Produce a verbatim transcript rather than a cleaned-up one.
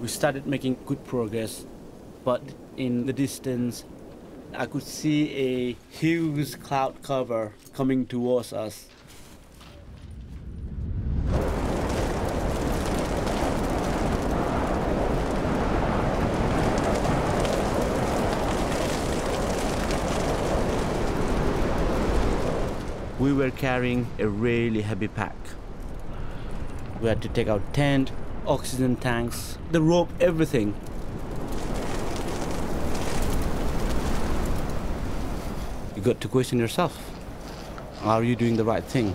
we started making good progress, but in the distance, I could see a huge cloud cover coming towards us. We were carrying a really heavy pack. We had to take out tent, oxygen tanks, the rope, everything. You got to question yourself. Are you doing the right thing?